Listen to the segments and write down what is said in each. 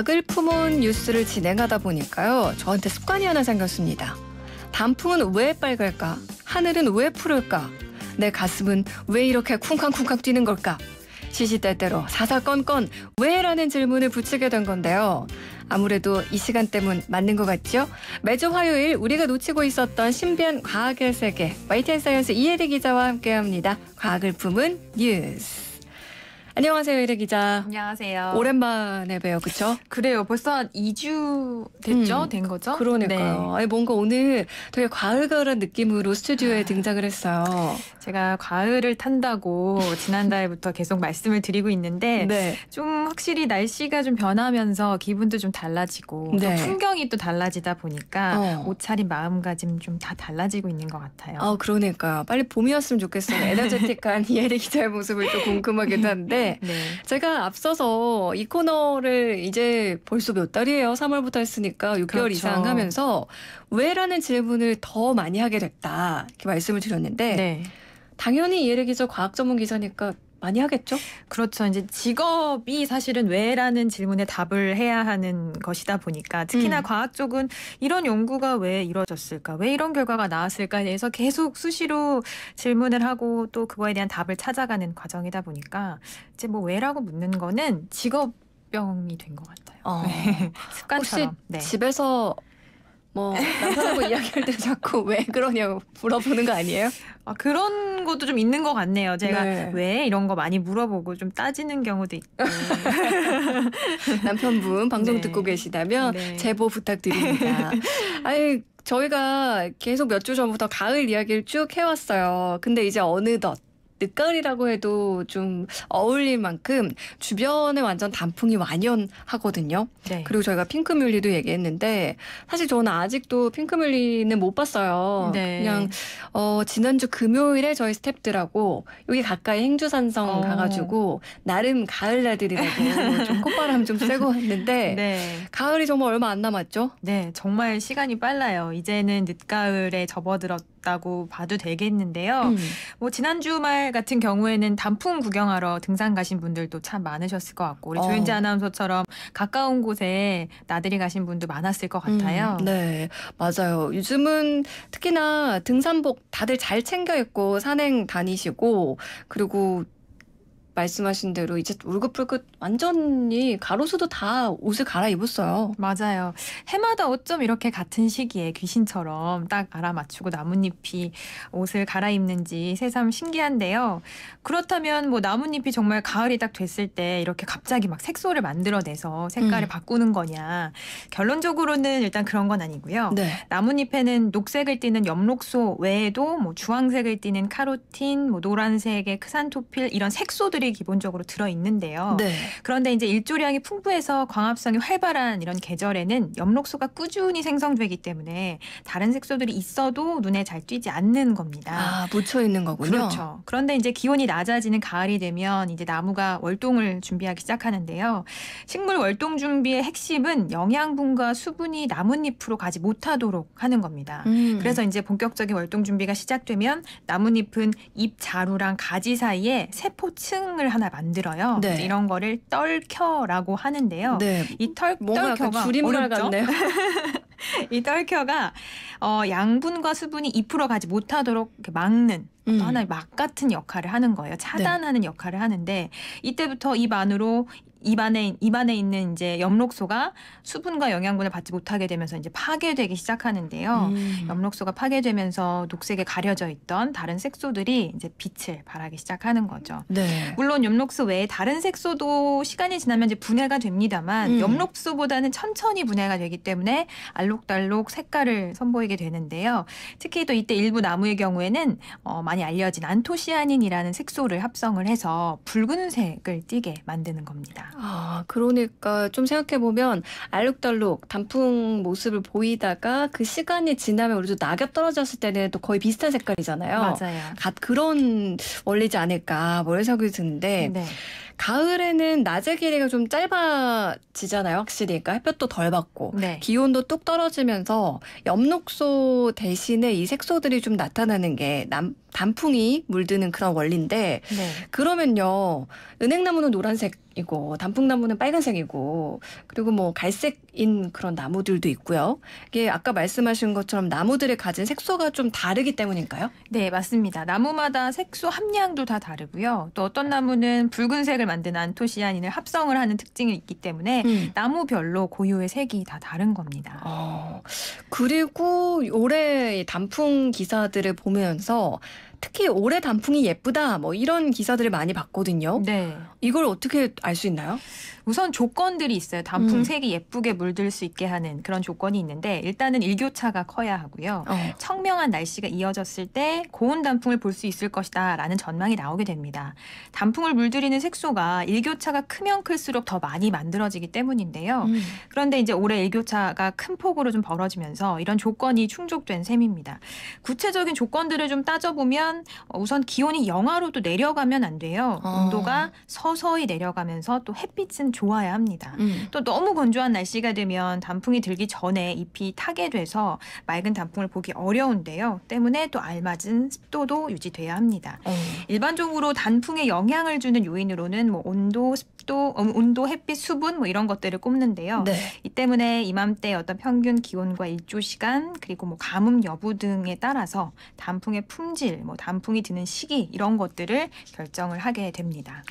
악을 품은 뉴스를 진행하다 보니까요. 저한테 습관이 하나 생겼습니다. 단풍은 왜 빨갈까? 하늘은 왜 푸를까? 내 가슴은 왜 이렇게 쿵쾅쿵쾅 뛰는 걸까? 시시때때로 사사건건 왜라는 질문을 붙이게 된 건데요. 아무래도 이 시간 때문 맞는 것 같죠? 매주 화요일 우리가 놓치고 있었던 신비한 과학의 세계, YTN 사이언스 이혜리 기자와 함께합니다. 과학을 품은 뉴스. 안녕하세요, 이혜리 기자. 안녕하세요. 오랜만에 봬요, 그렇죠? 그래요. 벌써 한 2주 됐죠? 된 거죠? 그러니까요. 네. 아니, 뭔가 오늘 되게 과을가을한 느낌으로 스튜디오에 등장을 했어요. 제가 과을을 탄다고 지난달부터 계속 말씀을 드리고 있는데 네. 좀 확실히 날씨가 좀 변하면서 기분도 좀 달라지고 네. 또 풍경이 또 달라지다 보니까 옷차림, 마음가짐 좀 다 달라지고 있는 것 같아요. 아, 그러니까요. 빨리 봄이었으면 좋겠어요. 에너제틱한 이혜리 기자의 모습을 또 궁금하기도 한데 네. 제가 앞서서 이 코너를 이제 벌써 몇 달이에요. 3월부터 했으니까 6개월 그렇죠. 이상 하면서 왜라는 질문을 더 많이 하게 됐다. 이렇게 말씀을 드렸는데 네. 당연히 이혜리 기자 과학 전문 기자니까 많이 하겠죠? 그렇죠. 이제 직업이 사실은 왜라는 질문에 답을 해야 하는 것이다 보니까 특히나 과학 쪽은 이런 연구가 왜 이루어졌을까? 왜 이런 결과가 나왔을까에 대해서 계속 수시로 질문을 하고 또 그거에 대한 답을 찾아가는 과정이다 보니까 이제 뭐 왜라고 묻는 거는 직업병이 된 것 같아요. 습관처럼. 혹시 네. 집에서 뭐 남편하고 이야기할 때 자꾸 왜 그러냐고 물어보는 거 아니에요? 아, 그런 것도 좀 있는 것 같네요. 제가 네. 왜 이런 거 많이 물어보고 좀 따지는 경우도 있고. 남편분 방송 네. 듣고 계시다면 네. 제보 부탁드립니다. 아니, 저희가 계속 몇 주 전부터 가을 이야기를 쭉 해왔어요. 근데 이제 어느덧 늦가을이라고 해도 좀 어울릴 만큼 주변에 완전 단풍이 완연하거든요. 네. 그리고 저희가 핑크뮬리도 얘기했는데 사실 저는 아직도 핑크뮬리는 못 봤어요. 네. 그냥 지난주 금요일에 저희 스태프들하고 여기 가까이 행주산성 가가지고 나름 가을 날들이라고 좀 콧바람 좀 쐬고 왔는데 네. 가을이 정말 얼마 안 남았죠? 네, 정말 시간이 빨라요. 이제는 늦가을에 접어들었다고 봐도 되겠는데요. 뭐 지난 주말 같은 경우에는 단풍 구경하러 등산 가신 분들도 참 많으셨을 것 같고 우리 조윤지 아나운서처럼 가까운 곳에 나들이 가신 분도 많았을 것 같아요. 네, 맞아요. 요즘은 특히나 등산복 다들 잘 챙겨 입고 산행 다니시고 그리고 말씀하신 대로 이제 울긋불긋 완전히 가로수도 다 옷을 갈아입었어요. 맞아요. 해마다 어쩜 이렇게 같은 시기에 귀신처럼 딱 알아맞추고 나뭇잎이 옷을 갈아입는지 새삼 신기한데요. 그렇다면 뭐 나뭇잎이 정말 가을이 딱 됐을 때 이렇게 갑자기 막 색소를 만들어내서 색깔을 바꾸는 거냐. 결론적으로는 일단 그런 건 아니고요. 네. 나뭇잎에는 녹색을 띠는 엽록소 외에도 뭐 주황색을 띠는 카로틴, 뭐 노란색의 크산토필 이런 색소들이 기본적으로 들어있는데요. 네. 그런데 이제 일조량이 풍부해서 광합성이 활발한 이런 계절에는 엽록소가 꾸준히 생성되기 때문에 다른 색소들이 있어도 눈에 잘 띄지 않는 겁니다. 아, 묻혀있는 거군요. 그렇죠. 그런데 이제 기온이 낮아지는 가을이 되면 이제 나무가 월동을 준비하기 시작하는데요. 식물 월동 준비의 핵심은 영양분과 수분이 나뭇잎으로 가지 못하도록 하는 겁니다. 그래서 이제 본격적인 월동 준비가 시작되면 나뭇잎은 잎 자루랑 가지 사이에 세포층 을 하나 만들어요. 네. 이런 거를 떨켜라고 하는데요. 네. 이 떨켜가 줄임말 같네요. 이 떨켜가 양분과 수분이 잎으로 가지 못하도록 이렇게 막는 하나의 막 같은 역할을 하는 거예요. 차단하는 네. 역할을 하는데 이때부터 입안에 있는 이제 엽록소가 수분과 영양분을 받지 못하게 되면서 이제 파괴되기 시작하는데요. 엽록소가 파괴되면서 녹색에 가려져 있던 다른 색소들이 이제 빛을 발하기 시작하는 거죠. 네. 물론 엽록소 외에 다른 색소도 시간이 지나면 이제 분해가 됩니다만 엽록소보다는 천천히 분해가 되기 때문에 알록달록 색깔을 선보이게 되는데요. 특히 또 이때 일부 나무의 경우에는 많이 알려진 안토시아닌이라는 색소를 합성을 해서 붉은색을 띠게 만드는 겁니다. 아, 그러니까 좀 생각해보면 알록달록 단풍 모습을 보이다가 그 시간이 지나면 우리도 낙엽 떨어졌을 때는 또 거의 비슷한 색깔이잖아요. 맞아요. 그런 원리지 않을까 뭐 이런 생각이 드는데 네. 가을에는 낮의 길이가 좀 짧아지잖아요. 확실히. 그러니까 햇볕도 덜 받고 네. 기온도 뚝 떨어지면서 엽록소 대신에 이색소들이 좀 나타나는 게 단풍이 물드는 그런 원리인데 네. 그러면요. 은행나무는 노란색이고 단풍나무는 빨간색이고 그리고 뭐 갈색인 그런 나무들도 있고요. 이게 아까 말씀하신 것처럼 나무들이 가진 색소가 좀 다르기 때문일까요? 네, 맞습니다. 나무마다 색소 함량도 다 다르고요. 또 어떤 나무는 붉은색을 만드는 안토시아닌을 합성을 하는 특징이 있기 때문에 나무별로 고유의 색이 다 다른 겁니다. 그리고 올해 단풍 기사들을 보면서 특히 올해 단풍이 예쁘다 뭐 이런 기사들을 많이 봤거든요. 네. 이걸 어떻게 알 수 있나요? 우선 조건들이 있어요. 단풍 색이 예쁘게 물들 수 있게 하는 그런 조건이 있는데 일단은 일교차가 커야 하고요. 청명한 날씨가 이어졌을 때 고운 단풍을 볼 수 있을 것이다 라는 전망이 나오게 됩니다. 단풍을 물들이는 색소가 일교차가 크면 클수록 더 많이 만들어지기 때문인데요. 그런데 이제 올해 일교차가 큰 폭으로 좀 벌어지면서 이런 조건이 충족된 셈입니다. 구체적인 조건들을 좀 따져보면 우선 기온이 영하로도 내려가면 안 돼요. 온도가 서서히 내려가면서 또 햇빛은 좋아야 합니다. 또 너무 건조한 날씨가 되면 단풍이 들기 전에 잎이 타게 돼서 맑은 단풍을 보기 어려운데요. 때문에 또 알맞은 습도도 유지돼야 합니다. 일반적으로 단풍에 영향을 주는 요인으로는 뭐 온도, 습도, 햇빛, 수분 뭐 이런 것들을 꼽는데요. 네. 이 때문에 이맘때 어떤 평균 기온과 일조 시간 그리고 뭐 가뭄 여부 등에 따라서 단풍의 품질, 뭐 단풍이 드는 시기 이런 것들을 결정을 하게 됩니다.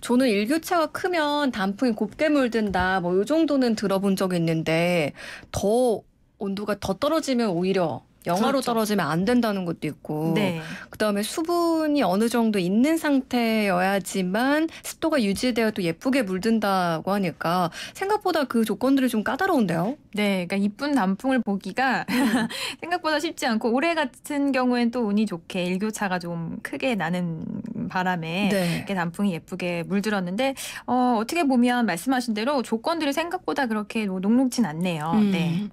저는 일교차가 크면 단풍이 곱게 물든다 뭐 이 정도는 들어본 적이 있는데 더 온도가 더 떨어지면 오히려 영하로 그렇죠. 떨어지면 안 된다는 것도 있고 네. 그다음에 수분이 어느 정도 있는 상태여야지만 습도가 유지되어 또 예쁘게 물든다고 하니까 생각보다 그 조건들이 좀 까다로운데요. 네. 그러니까 이쁜 단풍을 보기가 생각보다 쉽지 않고 올해 같은 경우엔 또 운이 좋게 일교차가 좀 크게 나는 바람에 네. 단풍이 예쁘게 물들었는데 어떻게 보면 말씀하신 대로 조건들이 생각보다 그렇게 녹록진 않네요. 네.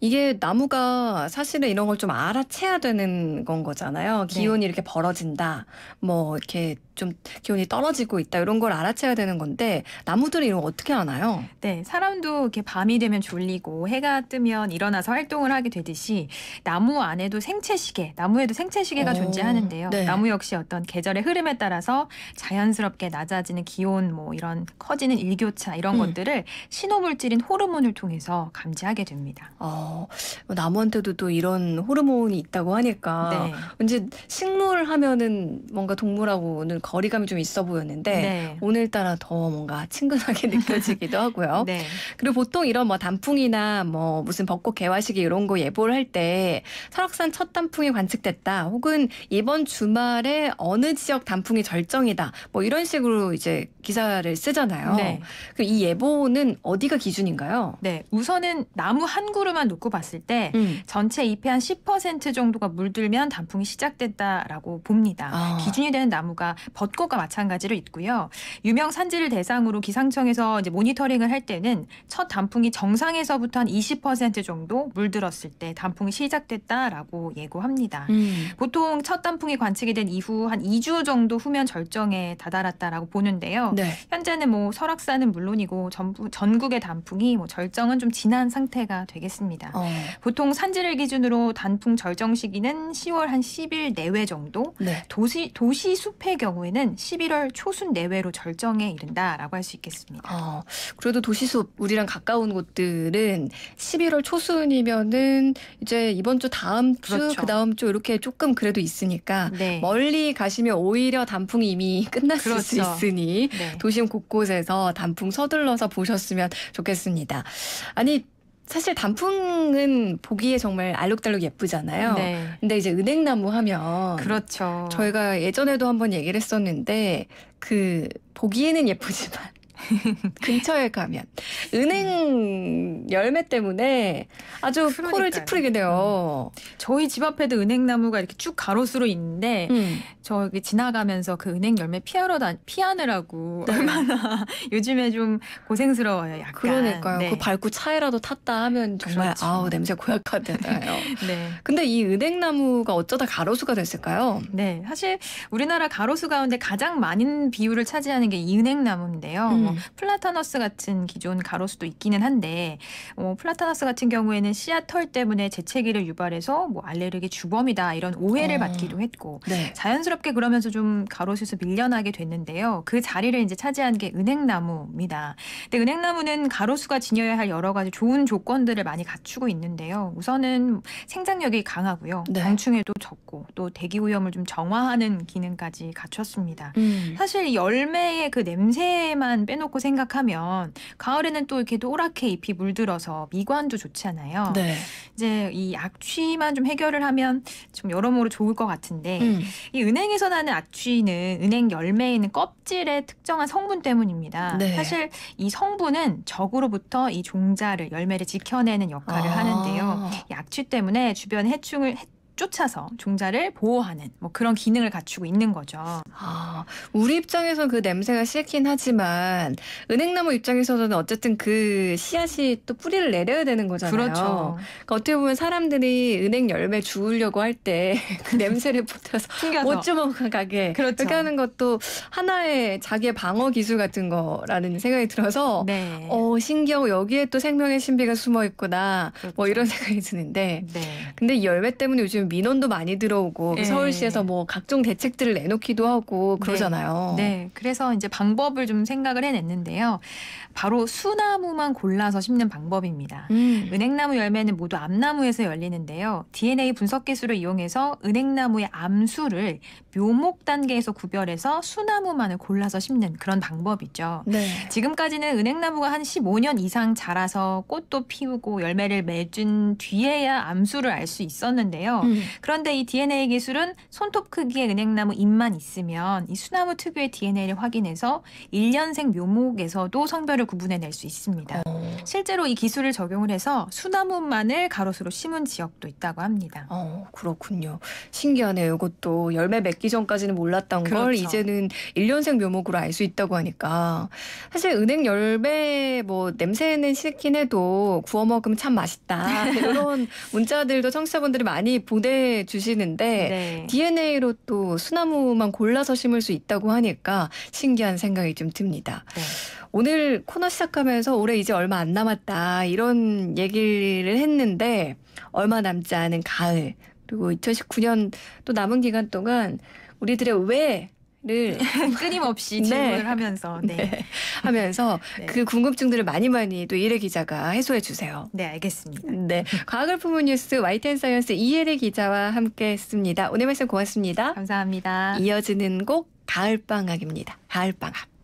이게 나무가 사실은 이런 걸 좀 알아채야 되는 건 거잖아요. 기온이 네. 이렇게 벌어진다. 뭐 이렇게 좀 기온이 떨어지고 있다. 이런 걸 알아채야 되는 건데 나무들은 이런 거 어떻게 아나요? 네. 사람도 이렇게 밤이 되면 졸리고 해가 뜨면 일어나서 활동을 하게 되듯이 나무에도 생체시계가 존재하는데요. 네. 나무 역시 어떤 계절의 흐름에 따라서 자연스럽게 낮아지는 기온 뭐 이런 커지는 일교차 이런 것들을 신호물질인 호르몬을 통해서 감지하게 됩니다. 나무한테도 또 이런 호르몬이 있다고 하니까 네. 왠지 식물 하면은 뭔가 동물하고는 거리감이 좀 있어 보였는데 네. 오늘따라 더 뭔가 친근하게 느껴지기도 하고요. 네. 그리고 보통 이런 뭐 단풍이나 뭐 무슨 벚꽃 개화 시기 이런 거 예보를 할 때 설악산 첫 단풍이 관측됐다 혹은 이번 주말에 어느 지역 단풍이 절정이다 뭐 이런 식으로 이제 기사를 쓰잖아요. 네. 그럼 이 예보는 어디가 기준인가요? 네, 우선은 나무 한 그루만 놓고 봤을 때 전체 잎의 한 10% 정도가 물들면 단풍이 시작됐다라고 봅니다. 기준이 되는 나무가 벚꽃과 마찬가지로 있고요. 유명 산지를 대상으로 기상청에서 이제 모니터링을 할 때는 첫 단풍이 정상에서부터 한 20% 정도 물들었을 때 단풍이 시작됐다라고 예고합니다. 보통 첫 단풍이 관측이 된 이후 한 2주 정도 후면 절정에 다다랐다라고 보는데요. 네. 현재는 뭐 설악산은 물론이고 전국의 단풍이 뭐 절정은 좀 지난 상태가 되겠습니다. 보통 산지를 기준으로 단풍 절정 시기는 10월 한 10일 내외 정도, 네. 도시 숲의 경우에는 11월 초순 내외로 절정에 이른다라고 할 수 있겠습니다. 그래도 도시 숲 우리랑 가까운 곳들은 11월 초순이면은 이제 이번 주 다음 주 그렇죠. 그다음 주 이렇게 조금 그래도 있으니까 네. 멀리 가시면 오히려 단풍이 이미 끝났을 그렇죠. 수 있으니 네. 도심 곳곳에서 단풍 서둘러서 보셨으면 좋겠습니다. 아니 사실 단풍은 보기에 정말 알록달록 예쁘잖아요. 네. 근데 이제 은행나무 하면 그렇죠. 저희가 예전에도 한번 얘기를 했었는데 그 보기에는 예쁘지만 근처에 가면 은행 열매 때문에 아주 그러니까요. 코를 찌푸리게 돼요. 저희 집 앞에도 은행나무가 이렇게 쭉 가로수로 있는데 저기 지나가면서 그 은행 열매 피하느라고 네. 얼마나 요즘에 좀 고생스러워요. 약간. 그러니까요. 네. 그 밟고 차에라도 탔다 하면 정말 그렇죠. 아우 냄새 고약하잖아요. 네. 근데 이 은행나무가 어쩌다 가로수가 됐을까요? 네, 사실 우리나라 가로수 가운데 가장 많은 비율을 차지하는 게 이 은행나무인데요. 뭐 플라타너스 같은 기존 가로수도 있기는 한데 플라타너스 같은 경우에는 씨앗 털 때문에 재채기를 유발해서 뭐 알레르기 주범이다 이런 오해를 받기도 했고 네. 자연스럽게 그러면서 좀 가로수에서 밀려나게 됐는데요. 그 자리를 이제 차지한 게 은행나무입니다. 근데 은행나무는 가로수가 지녀야 할 여러 가지 좋은 조건들을 많이 갖추고 있는데요. 우선은 생장력이 강하고요. 네. 병충해도 적고 또 대기오염을 좀 정화하는 기능까지 갖췄습니다. 사실 열매의 그 냄새만 빼놓고 생각하면 가을에는 또 이렇게 노랗게 잎이 물들어서 미관도 좋잖아요. 네. 이제 이 악취만 좀 해결을 하면 좀 여러모로 좋을 것 같은데 이 은행에서 나는 악취는 은행 열매에 있는 껍질의 특정한 성분 때문입니다. 네. 사실 이 성분은 적으로부터 이 종자를 열매를 지켜내는 역할을 하는데요. 이 악취 때문에 주변 해충을 쫓아서 종자를 보호하는 뭐 그런 기능을 갖추고 있는 거죠. 아, 우리 입장에서는 그 냄새가 싫긴 하지만 은행나무 입장에서는 어쨌든 그 씨앗이 또 뿌리를 내려야 되는 거잖아요. 그렇죠. 그러니까 어떻게 보면 사람들이 은행 열매 주우려고 할 때 그 냄새를 붙여서 못 주워가게 그렇죠. 그렇게 하는 것도 하나의 자기의 방어 기술 같은 거라는 생각이 들어서 네. 신기하고 여기에 또 생명의 신비가 숨어 있구나 그렇죠. 뭐 이런 생각이 드는데 네. 근데 이 열매 때문에 요즘 민원도 많이 들어오고 네. 서울시에서 뭐 각종 대책들을 내놓기도 하고 그러잖아요. 네. 네, 그래서 이제 방법을 좀 생각을 해냈는데요. 바로 수나무만 골라서 심는 방법입니다. 은행나무 열매는 모두 암나무에서 열리는데요. DNA 분석 기술을 이용해서 은행나무의 암수를 묘목 단계에서 구별해서 수나무만을 골라서 심는 그런 방법이죠. 네. 지금까지는 은행나무가 한 15년 이상 자라서 꽃도 피우고 열매를 맺은 뒤에야 암수를 알 수 있었는데요. 그런데 이 DNA 기술은 손톱 크기의 은행나무 잎만 있으면 이 수나무 특유의 DNA를 확인해서 1년생 묘목에서도 성별을 구분해낼 수 있습니다. 실제로 이 기술을 적용을 해서 수나무만을 가로수로 심은 지역도 있다고 합니다. 그렇군요. 신기하네요. 이것도 열매 맺기 전까지는 몰랐던 그렇죠. 걸 이제는 1년생 묘목으로 알 수 있다고 하니까 사실 은행 열매 뭐 냄새는 싫긴 해도 구워 먹으면 참 맛있다. 이런 문자들도 청취자분들이 많이 보내주시는데 네. DNA로 또 수나무만 골라서 심을 수 있다고 하니까 신기한 생각이 좀 듭니다. 네. 오늘 코너 시작하면서 올해 이제 얼마 안 남았다 이런 얘기를 했는데 얼마 남지 않은 가을 그리고 2019년 또 남은 기간 동안 우리들의 왜 를 끊임없이 질문을 네. 하면서 네. 하면서 네. 그 궁금증들을 많이 또 이혜리 기자가 해소해 주세요. 네, 알겠습니다. 네, 과학을 품은 뉴스 YTN 사이언스 이혜리 기자와 함께했습니다. 오늘 말씀 고맙습니다. 감사합니다. 이어지는 곡 가을방학입니다. 가을방학.